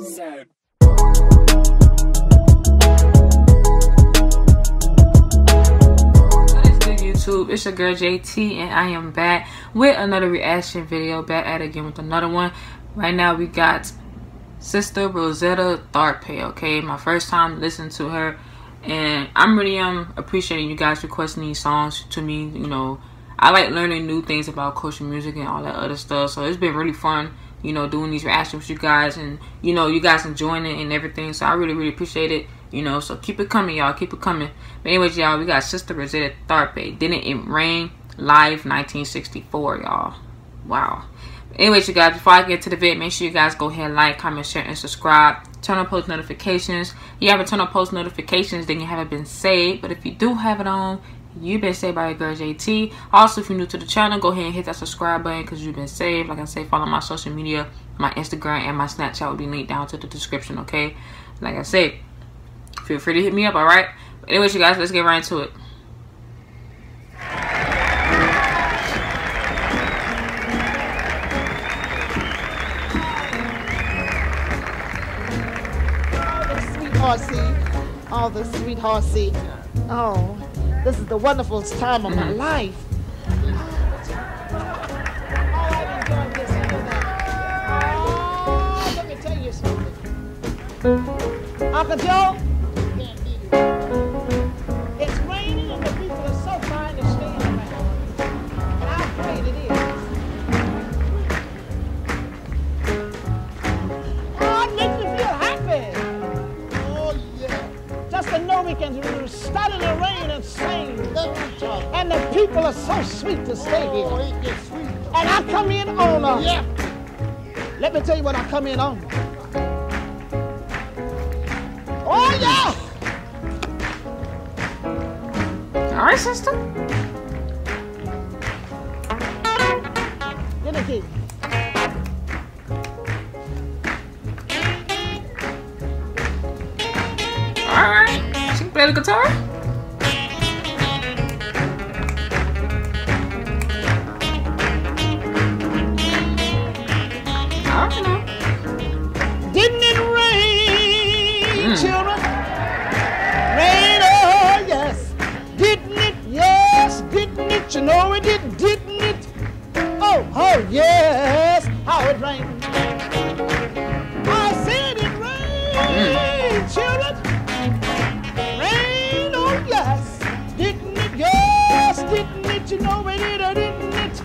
So YouTube, it's your girl JT, and I am back with another reaction video. Back at it again with another one. Right now we got Sister Rosetta Tharpe. Okay, my first time listening to her, and I'm really appreciating you guys requesting these songs to me. You know, I like learning new things about culture, music, and all that other stuff. So it's been really fun, you know, doing these reactions with you guys, and you know, you guys enjoying it and everything. So I really appreciate it. You know, so keep it coming, y'all. Keep it coming. But anyways, y'all, we got Sister Rosetta Tharpe, Didn't It Rain, live 1964, y'all. Wow. But anyways, you guys, before I get to the vid, make sure you guys go ahead and like, comment, share, and subscribe. Turn on post notifications. You haven't turned on post notifications, then you haven't been saved. But if you do have it on, you've been saved by your girl JT. Also, if you're new to the channel, go ahead and hit that subscribe button because you've been saved. Like I say, follow my social media, my Instagram, and my Snapchat will be linked down to the description, okay? Like I said, feel free to hit me up, alright? But anyways, you guys, let's get right into it. Oh, the sweetheart seat. Oh, this is the wonderful time of my life. Oh, let me tell you something. Uncle Joe? And the people are so sweet to stay here. And I come in on let me tell you what I come in on. Oh yeah! Alright, sister. Let me see. Alright. She can play the guitar? Didn't it rain, children? Rain, oh yes. Didn't it? Yes, didn't it? You know it did, didn't it? Oh, oh yes, how it rained. I said it rained, children. Rain, oh yes. Didn't it? Yes, didn't it? You know it did, or didn't it?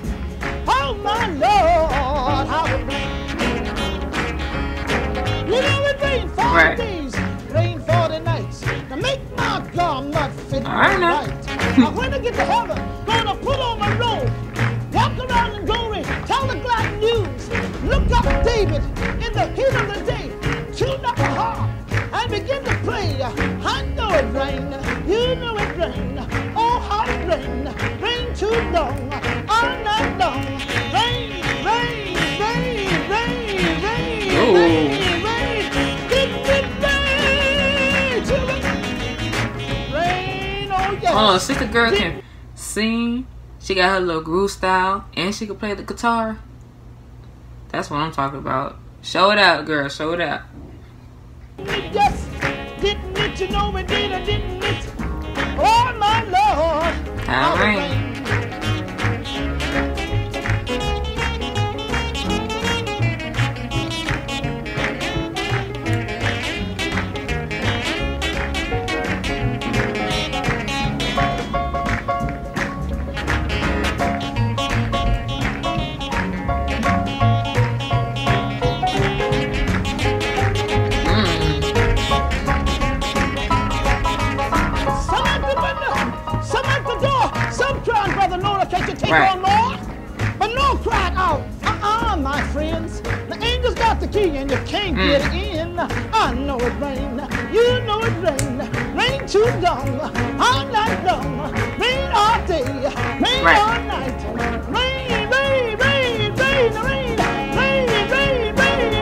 Oh my Lord, how it rained. You know it rained 40 days, rained 40 nights. Now make my garment fit right. Now when I get to heaven, gonna put on my robe, walk around in glory, tell the glad news. Look up David in the heat of the day, tune up the harp and begin to play. I know it rained, you know it rained. Oh, how it rained, rain too long, all night long. Rain, rain, rain, rain, rain, rain. Hold on, sister girl can sing. She got her little groove style, and she can play the guitar. That's what I'm talking about. Show it out, girl. Show it out. Yes, didn't it? You know it did, or didn't it? Oh my Lord! All right. Right. But no cried out, my friends. The angel's got the key and you can't get in. I know it rained, you know it rained. Rain too long, all night long. Rain all day, rain all night. Rain, rain, rain, rain, rain, rain, rain, rain,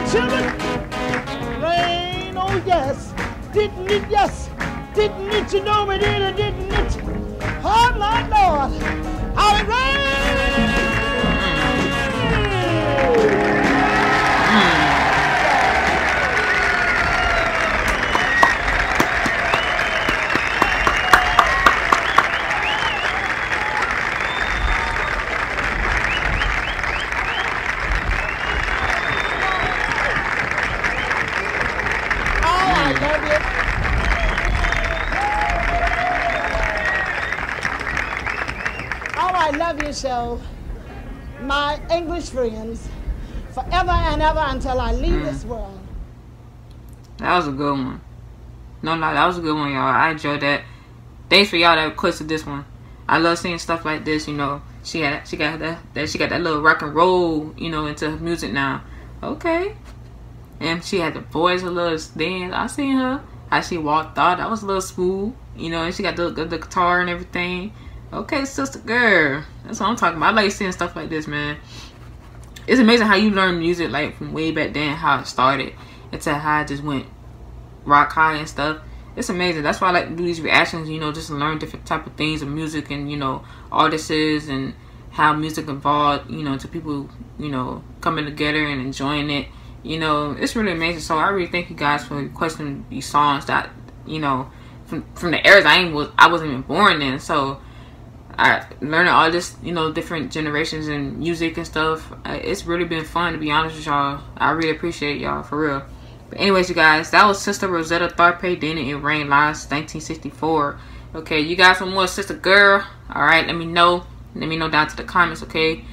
rain, rain, rain, children. Rain, oh yes, didn't it, yes. Didn't it, you know it did, or didn't it? Oh my Lord, how it rained! shall my English friends forever and ever until I leave this world. That was a good one. No, that was a good one, y'all. I enjoyed that. Thanks for y'all that clips of this one. I love seeing stuff like this, you know. She got that little rock and roll, you know, into her music now. Okay. And she had the voice, her little dance. I seen her, how she walked out. That was a little smooth, you know, and she got the guitar and everything. Okay, sister girl. That's what I'm talking about. I like seeing stuff like this, man. It's amazing how you learn music, like, from way back then, how it started, until how it just went rock high and stuff. It's amazing. That's why I like to do these reactions, you know, just to learn different type of things of music and, you know, artists and how music evolved, you know, to people, you know, coming together and enjoying it. You know, it's really amazing. So I really thank you guys for requesting these songs that, you know, from the eras I wasn't even born in. So I learning all this, you know, different generations and music and stuff. It's really been fun, to be honest with y'all. I really appreciate y'all, for real. But anyways, you guys, that was Sister Rosetta Tharpe, Didn't It Rain, live 1964. Okay, you guys want more Sister Girl? All right, let me know. Let me know down to the comments, okay?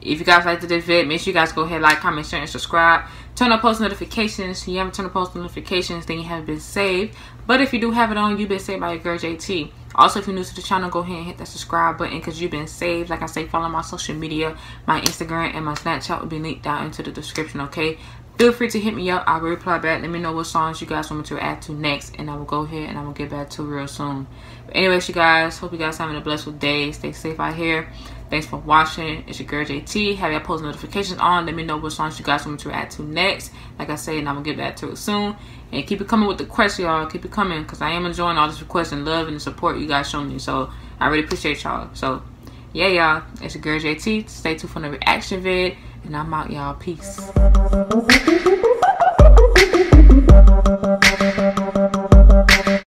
If you guys liked this vid, make sure you guys go ahead, like, comment, share, and subscribe. Turn on post notifications. If you haven't turned on post notifications, then you haven't been saved. But if you do have it on, you've been saved by your girl JT. Also, if you're new to the channel, go ahead and hit that subscribe button because you've been saved. Like I say, follow my social media. My Instagram and my Snapchat will be linked down into the description, okay? Feel free to hit me up. I will reply back. Let me know what songs you guys want me to react to next. And I will go ahead and I will get back to real soon. But anyways, you guys, hope you guys are having a blessed day. Stay safe out here. Thanks for watching. It's your girl JT. Have your post notifications on. Let me know what songs you guys want me to react to next. Like I said, and I'm going to get back to it soon. And keep it coming with the quest, y'all. Keep it coming because I am enjoying all this requests and love and the support you guys show me. So I really appreciate y'all. So, yeah, y'all. It's your girl JT. Stay tuned for the reaction vid. And I'm out, y'all. Peace.